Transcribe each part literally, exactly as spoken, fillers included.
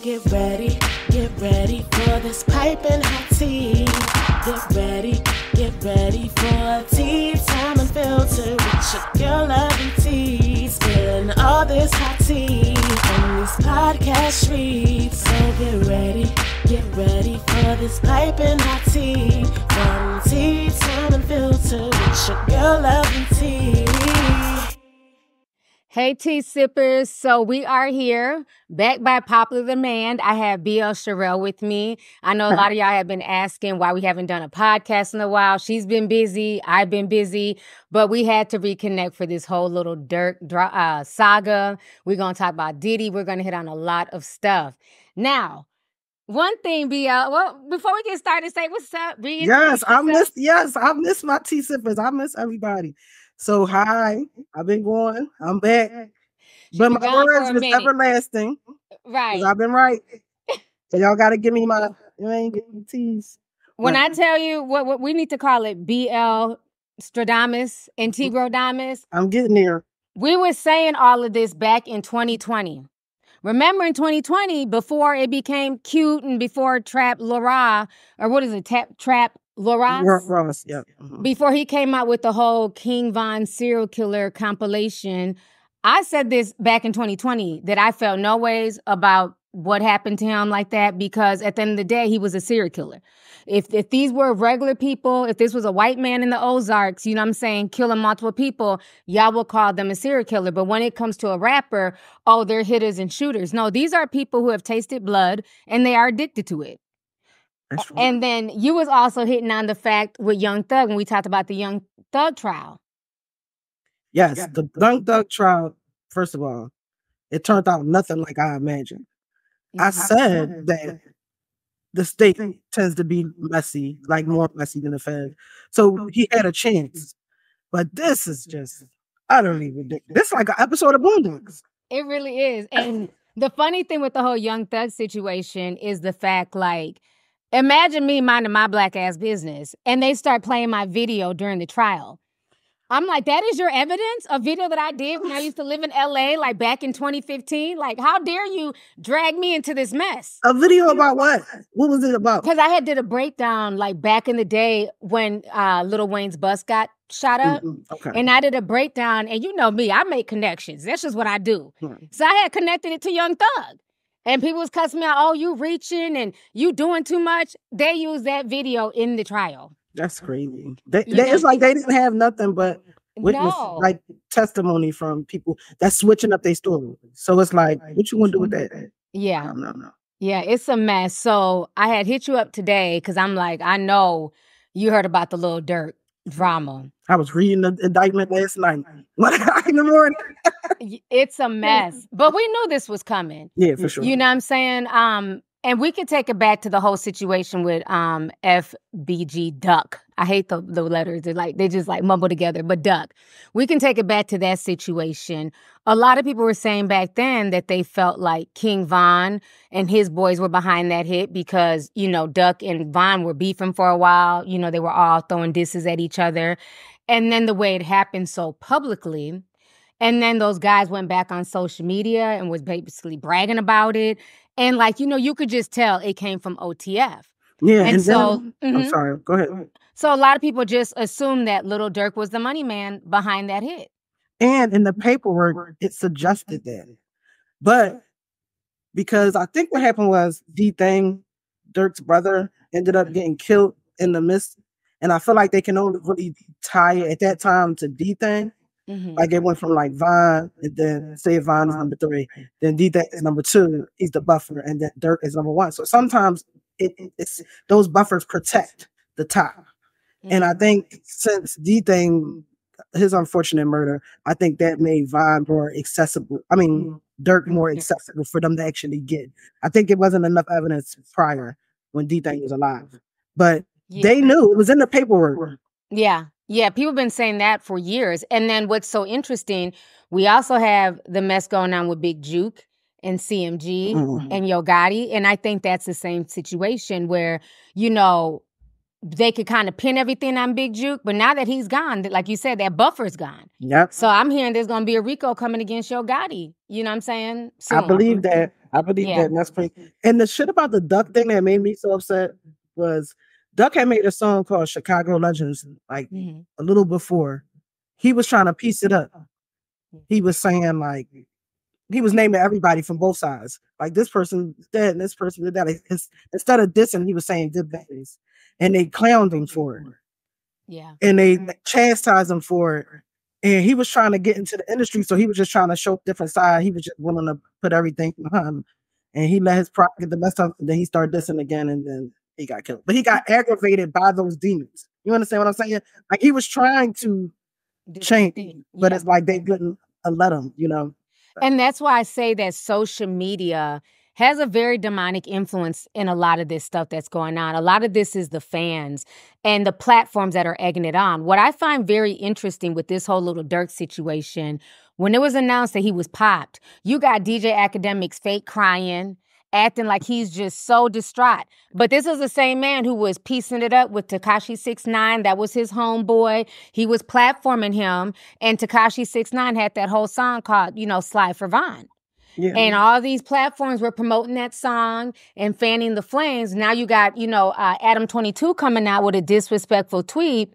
Get ready, get ready for this piping hot tea. Get ready, get ready for tea time and filter with your girl lovey tea. Spilling all this hot tea on these podcast streets. So get ready, get ready for this piping hot tea. From tea time and filter with your girl lovey tea. Hey, tea sippers. So we are here, back by popular demand. I have B L. Sherelle with me. I know a lot of y'all have been asking why we haven't done a podcast in a while. She's been busy. I've been busy. But we had to reconnect for this whole little Durk uh, saga. We're going to talk about Diddy. We're going to hit on a lot of stuff. Now, one thing, B L, well, before we get started, say what's up, B L. Yes, I miss, yes, I miss my tea sippers. I miss everybody. So, hi, I've been going. I'm back. But my words was everlasting. Right. I've been right. So, y'all got to give me my, you ain't give me teas. When right. I tell you what, what we need to call it, B L Stradamus and T. Grodamus. I'm getting there. We were saying all of this back in twenty twenty. Remember in twenty twenty, before it became cute and before Trap Lara, or what is it, Tap, Trap Lara, yeah. Before he came out with the whole King Von serial killer compilation, I said this back in twenty twenty, that I felt no ways about what happened to him like that, because at the end of the day, he was a serial killer. If, if these were regular people, if this was a white man in the Ozarks, you know what I'm saying, killing multiple people, y'all will call them a serial killer. But when it comes to a rapper, oh, they're hitters and shooters. No, these are people who have tasted blood and they are addicted to it. And then you was also hitting on the fact with Young Thug when we talked about the Young Thug trial. Yes, yeah. The Young Thug trial, first of all, it turned out nothing like I imagined. You I said it. that the state tends to be messy, like more messy than the Fed. So he had a chance. But this is just, I don't even think, this is like an episode of Boondocks. It really is. And the funny thing with the whole Young Thug situation is the fact, like, imagine me minding my black ass business and they start playing my video during the trial. I'm like, that is your evidence? A video that I did when I used to live in L A, like back in twenty fifteen? Like, how dare you drag me into this mess? A video about what? What was it about? Because I had did a breakdown like back in the day when uh, Lil Wayne's bus got shot up. Mm-hmm. Okay. And I did a breakdown, and you know me, I make connections. That's just what I do. Hmm. So I had connected it to Young Thug. And people was cussing me out, oh, you reaching and you doing too much. They used that video in the trial. That's crazy. They, they, it's like they didn't have nothing but witness, no. like testimony from people that's switching up their story. So it's like, what you want to do with that? Yeah. No, no, no. Yeah, it's a mess. So I had hit you up today because I'm like, I know you heard about the Lil Durk drama. I was reading the indictment last night. In the morning. It's a mess. But we knew this was coming. Yeah, for sure. You know what I'm saying? Um, and we could take it back to the whole situation with um F B G Duck. I hate the, the letters. They're like they just like mumble together, but Duck. We can take it back to that situation. A lot of people were saying back then that they felt like King Von and his boys were behind that hit because, you know, Duck and Von were beefing for a while. You know, they were all throwing disses at each other. And then the way it happened so publicly, and then those guys went back on social media and was basically bragging about it. And like, you know, you could just tell it came from O T F. Yeah. And, and so, then, mm-hmm. I'm sorry, go ahead. So a lot of people just assumed that Lil Durk was the money man behind that hit. And in the paperwork, it suggested that. But because I think what happened was D-Thang, Durk's brother, ended up getting killed in the midst. And I feel like they can only really tie it at that time to D-Thang. Mm-hmm. Like it went from like Von, and then say Von is number three, then D-Thang is number two, he's the buffer, and then Durk is number one. So sometimes it, it, it's those buffers protect the top. Mm-hmm. And I think since D-Thang, his unfortunate murder, I think that made Von more accessible. I mean, mm-hmm. Durk more accessible for them to actually get. I think it wasn't enough evidence prior when D-Thang was alive, but yeah. They knew it was in the paperwork. Yeah. Yeah, people have been saying that for years. And then what's so interesting, we also have the mess going on with Big Juke and C M G mm-hmm. and Yo Gotti. And I think that's the same situation where, you know, they could kind of pin everything on Big Juke. But now that he's gone, like you said, that buffer's gone. Yep. So I'm hearing there's going to be a RICO coming against Yo Gotti. You know what I'm saying? Soon. I believe that. I believe yeah. that. And that's pretty. And the shit about the Duck thing that made me so upset was Duck had made a song called Chicago Legends, like mm-hmm. a little before. He was trying to piece it up. He was saying, like, he was naming everybody from both sides. Like, this person dead and this person did that. Like, his, instead of dissing, he was saying good things. And they clowned him for it. Yeah. And they mm-hmm. chastised him for it. And he was trying to get into the industry, so he was just trying to show different side. He was just willing to put everything behind him. And he let his prop get the best of him. And then he started dissing again, and then he got killed. But he got aggravated by those demons. You understand what I'm saying? Like, he was trying to change, but yeah. it's like they couldn't let him, you know? And that's why I say that social media has a very demonic influence in a lot of this stuff that's going on. A lot of this is the fans and the platforms that are egging it on. What I find very interesting with this whole Lil Durk situation, when it was announced that he was popped, you got D J Academics fake crying, acting like he's just so distraught. But this is the same man who was piecing it up with Tekashi six nine. That was his homeboy. He was platforming him. And Tekashi six nine had that whole song called, you know, Slide for Von. Yeah. And all these platforms were promoting that song and fanning the flames. Now you got, you know, uh, Adam twenty-two coming out with a disrespectful tweet.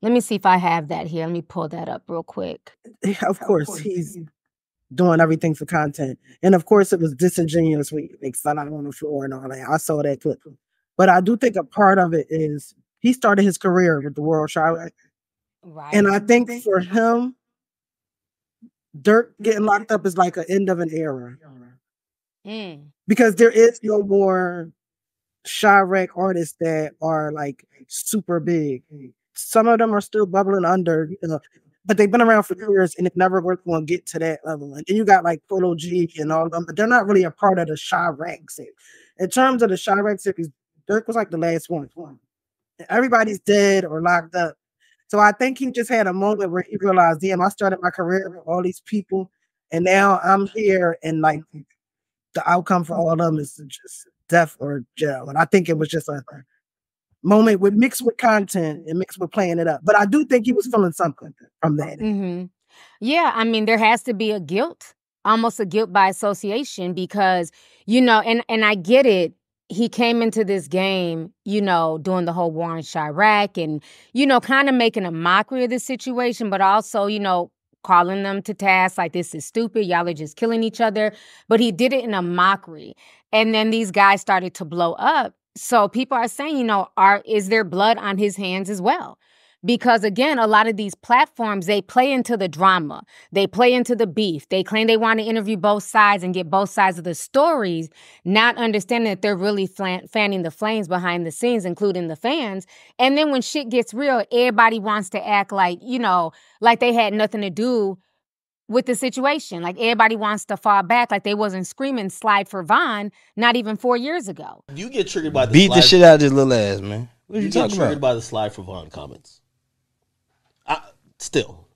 Let me see if I have that here. Let me pull that up real quick. Yeah, of course, he's doing everything for content. And of course, it was disingenuous when he fell out on the floor and all that. I saw that clip. But I do think a part of it is he started his career with the World Shot. Right. And I think for him, Durk getting locked up is like an end of an era. Mm. Because there is no more Chiraq artists that are like super big. Some of them are still bubbling under, you know, but they've been around for years and it never worked going to get to that level. And then you got like Polo G and all of them, but they're not really a part of the Chiraq series. In terms of the Chiraq series, Durk was like the last one. Everybody's dead or locked up. So I think he just had a moment where he realized, damn, I started my career with all these people, and now I'm here, and like the outcome for all of them is just death or jail. And I think it was just a moment with mixed with content and mixed with playing it up. But I do think he was feeling something from that. Mm-hmm. Yeah, I mean, there has to be a guilt, almost a guilt by association, because, you know, and and I get it. He came into this game, you know, doing the whole war on Chiraq and, you know, kind of making a mockery of the situation, but also, you know, calling them to task like, this is stupid, y'all are just killing each other. But he did it in a mockery. And then these guys started to blow up. So people are saying, you know, are is there blood on his hands as well? Because, again, a lot of these platforms, they play into the drama. They play into the beef. They claim they want to interview both sides and get both sides of the stories, not understanding that they're really fanning the flames behind the scenes, including the fans. And then when shit gets real, everybody wants to act like, you know, like they had nothing to do with the situation. Like, everybody wants to fall back like they wasn't screaming Slide for Von not even four years ago. You get triggered by the Beat slide. the shit out of this little ass, man. What are you, you talking get triggered about? by the Slide for Von comments. I, still,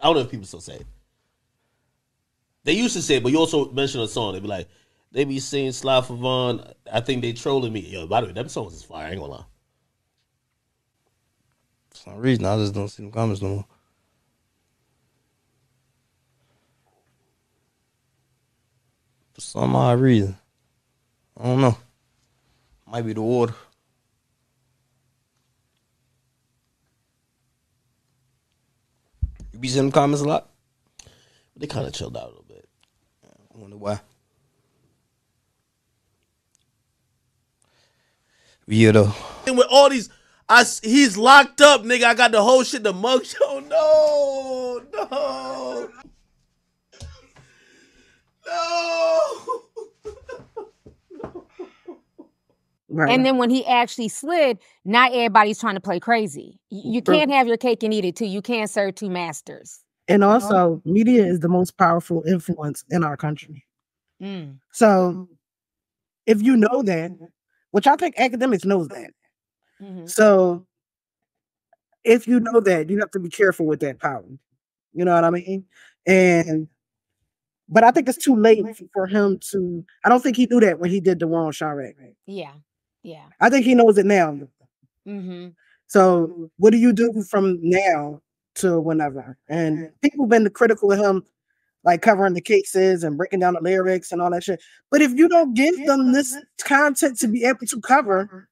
I don't know if people still say it. They used to say it, but you also mentioned a song. They'd be like, they be singing Slide for Von. I think they trolling me. Yo, by the way, that song is fire. I ain't gonna lie. For some reason, I just don't see them comments no more. For some odd reason. I don't know. Might be the water. You be seeing them comments a lot? They kind of chilled out a little bit. I wonder why. Yeah, though. And with all these, I, he's locked up, nigga. I got the whole shit, the mug show. No, no. No. Right. And then when he actually slid, not everybody's trying to play crazy. You can't have your cake and eat it too. You can't serve two masters. And also, media is the most powerful influence in our country. Mm. So if you know that, which I think Academics knows that. Mm-hmm. So if you know that, you have to be careful with that power. You know what I mean? And but I think it's too late for him to, I don't think he knew that when he did the war on Chiraq. Yeah. Yeah. I think he knows it now. Mm-hmm. So what do you do from now to whenever? And people been critical of him, like covering the cases and breaking down the lyrics and all that shit. But if you don't give them this content to be able to cover,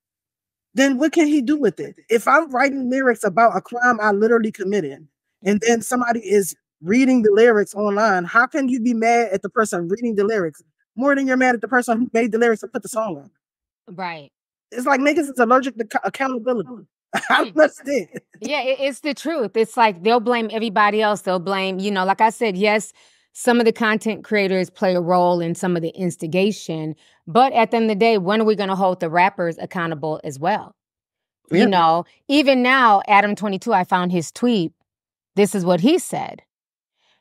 then what can he do with it? If I'm writing lyrics about a crime I literally committed, and then somebody is reading the lyrics online, how can you be mad at the person reading the lyrics more than you're mad at the person who made the lyrics and put the song on? Right. It's like niggas is allergic to accountability. I don't understand. Yeah, it, it's the truth. It's like they'll blame everybody else. They'll blame, you know, like I said, yes, some of the content creators play a role in some of the instigation. But at the end of the day, when are we going to hold the rappers accountable as well? Yeah. You know, even now, Adam twenty-two, I found his tweet. This is what he said.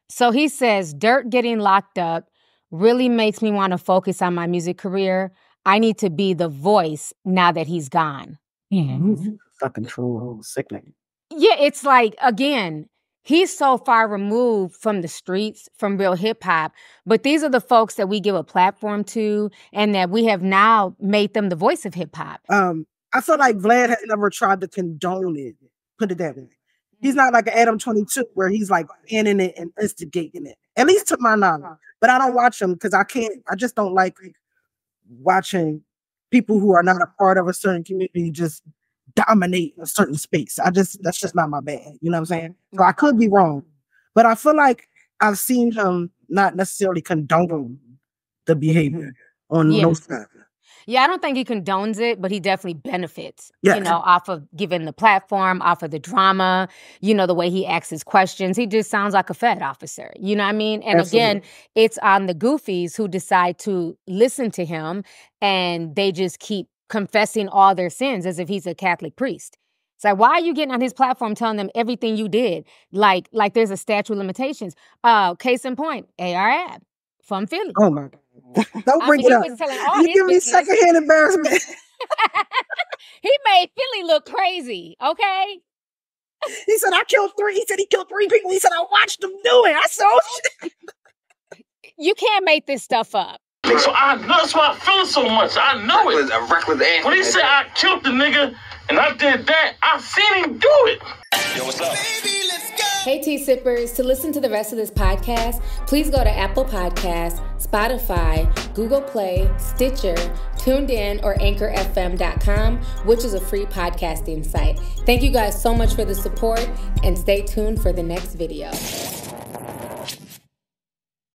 So he says, Durk getting locked up really makes me want to focus on my music career. I need to be the voice now that he's gone. Mm-hmm. Fucking true. Sickening. Yeah, it's like, again, he's so far removed from the streets, from real hip hop, but these are the folks that we give a platform to and that we have now made them the voice of hip hop. Um, I feel like Vlad has never tried to condone it, put it that way. He's not like an Adam twenty-two where he's like in it and instigating it, at least to my knowledge. But I don't watch him because I can't, I just don't like watching people who are not a part of a certain community just dominate a certain space. I just, that's just not my bag. You know what I'm saying? So I could be wrong, but I feel like I've seen him not necessarily condone the behavior on yeah. no side. Yeah, I don't think he condones it, but he definitely benefits, yes. you know, off of giving the platform, off of the drama, you know, the way he asks his questions. He just sounds like a Fed officer, you know what I mean? And Absolutely. Again, it's on the goofies who decide to listen to him and they just keep confessing all their sins as if he's a Catholic priest. It's like, why are you getting on his platform telling them everything you did? Like, like there's a statute of limitations. Uh, case in point, A R A B from Philly. Oh, my God. Don't bring I mean, it up. Telling, you give me secondhand embarrassment. He made Philly look crazy, okay? He said, I killed three. He said he killed three people. He said, I watched them do it. I saw shit. You can't make this stuff up. So I, that's why I feel so much. I know reckless, it. A reckless ass. When he said I killed the nigga and I did that, I seen him do it. Yo, what's up? Baby, let's go. Hey, Tea Sippers. To listen to the rest of this podcast, please go to Apple Podcasts, Spotify, Google Play, Stitcher, Tuned In, or anchor f m dot com, which is a free podcasting site. Thank you guys so much for the support, and stay tuned for the next video.